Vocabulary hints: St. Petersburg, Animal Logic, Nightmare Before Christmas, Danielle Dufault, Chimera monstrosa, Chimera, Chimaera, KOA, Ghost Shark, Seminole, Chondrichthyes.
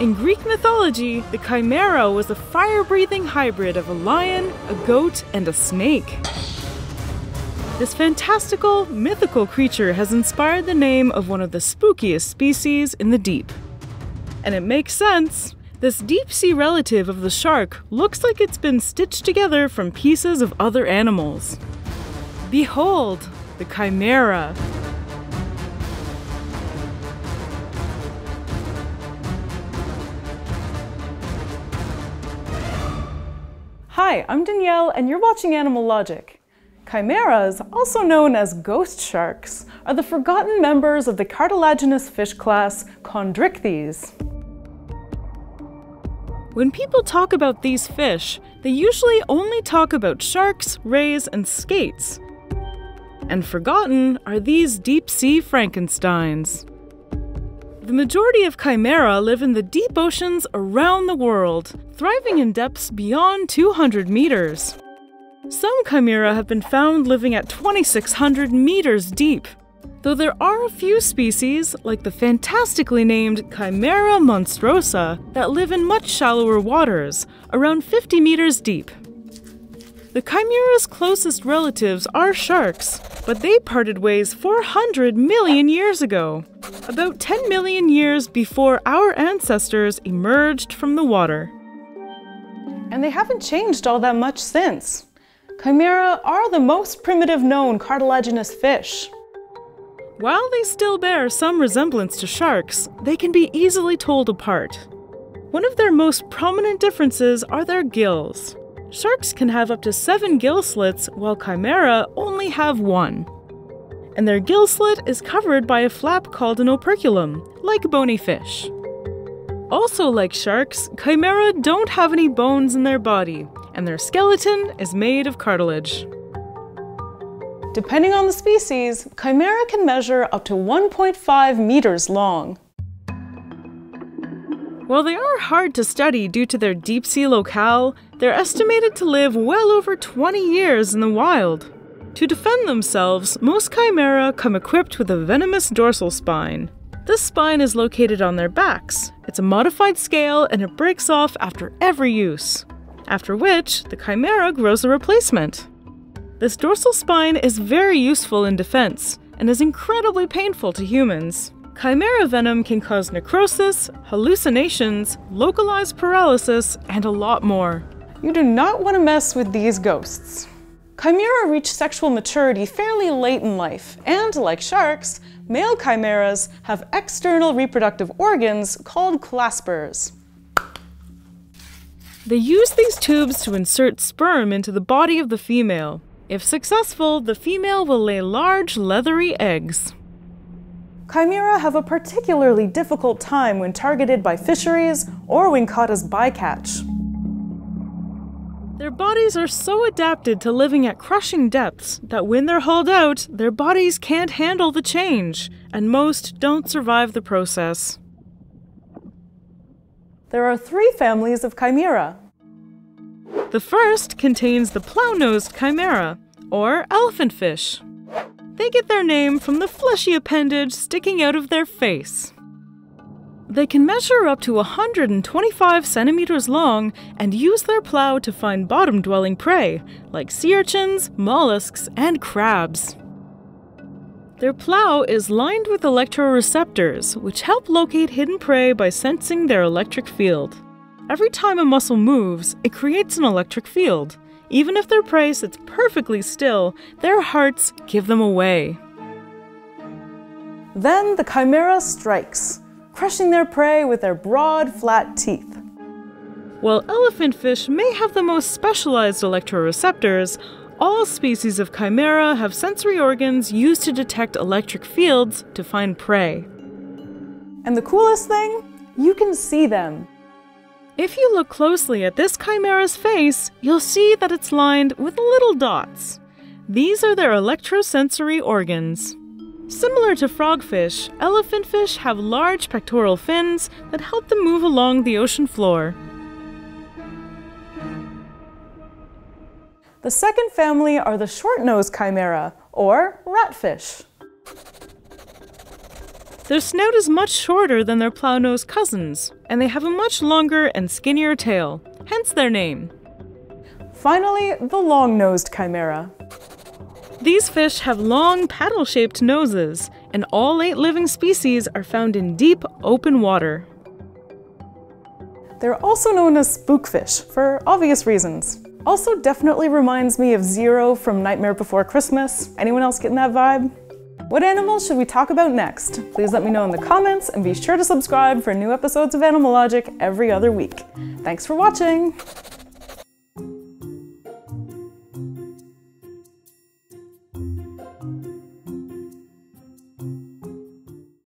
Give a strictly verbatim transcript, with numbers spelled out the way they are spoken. In Greek mythology, the Chimera was a fire-breathing hybrid of a lion, a goat, and a snake. This fantastical, mythical creature has inspired the name of one of the spookiest species in the deep. And it makes sense! This deep-sea relative of the shark looks like it's been stitched together from pieces of other animals. Behold, the Chimera! Hi, I'm Danielle and you're watching Animal Logic. Chimeras, also known as ghost sharks, are the forgotten members of the cartilaginous fish class Chondrichthyes. When people talk about these fish, they usually only talk about sharks, rays, and skates. And forgotten are these deep-sea Frankensteins. The majority of Chimera live in the deep oceans around the world, thriving in depths beyond two hundred meters. Some Chimera have been found living at twenty-six hundred meters deep, though there are a few species, like the fantastically named Chimera monstrosa, that live in much shallower waters, around fifty meters deep. The Chimera's closest relatives are sharks, but they parted ways four hundred million years ago, about ten million years before our ancestors emerged from the water. And they haven't changed all that much since. Chimera are the most primitive known cartilaginous fish. While they still bear some resemblance to sharks, they can be easily told apart. One of their most prominent differences are their gills. Sharks can have up to seven gill slits, while Chimera only have one. And their gill slit is covered by a flap called an operculum, like bony fish. Also like sharks, Chimera don't have any bones in their body, and their skeleton is made of cartilage. Depending on the species, Chimera can measure up to one point five meters long. While they are hard to study due to their deep-sea locale, they're estimated to live well over twenty years in the wild. To defend themselves, most Chimera come equipped with a venomous dorsal spine. This spine is located on their backs. It's a modified scale and it breaks off after every use, after which the Chimera grows a replacement. This dorsal spine is very useful in defense and is incredibly painful to humans. Chimera venom can cause necrosis, hallucinations, localized paralysis, and a lot more. You do not want to mess with these ghosts. Chimera reach sexual maturity fairly late in life, and like sharks, male chimeras have external reproductive organs called claspers. They use these tubes to insert sperm into the body of the female. If successful, the female will lay large, leathery eggs. Chimera have a particularly difficult time when targeted by fisheries or when caught as bycatch. Their bodies are so adapted to living at crushing depths that when they're hauled out, their bodies can't handle the change, and most don't survive the process. There are three families of Chimera. The first contains the plow-nosed Chimera, or elephant fish. They get their name from the fleshy appendage sticking out of their face. They can measure up to one hundred twenty-five centimeters long and use their plow to find bottom-dwelling prey, like sea urchins, mollusks, and crabs. Their plow is lined with electroreceptors, which help locate hidden prey by sensing their electric field. Every time a muscle moves, it creates an electric field. Even if their prey sits perfectly still, their hearts give them away. Then the Chimera strikes, crushing their prey with their broad, flat teeth. While elephant fish may have the most specialized electroreceptors, all species of Chimera have sensory organs used to detect electric fields to find prey. And the coolest thing? You can see them. If you look closely at this Chimera's face, you'll see that it's lined with little dots. These are their electrosensory organs. Similar to frogfish, elephant fish have large pectoral fins that help them move along the ocean floor. The second family are the short-nosed Chimera, or ratfish. Their snout is much shorter than their plow-nosed cousins, and they have a much longer and skinnier tail, hence their name. Finally, the long-nosed chimera. These fish have long, paddle-shaped noses, and all eight living species are found in deep, open water. They're also known as spookfish, for obvious reasons. Also definitely reminds me of Zero from Nightmare Before Christmas. Anyone else getting that vibe? What animals should we talk about next? Please let me know in the comments, and be sure to subscribe for new episodes of Animal Logic every other week. Thanks for watching!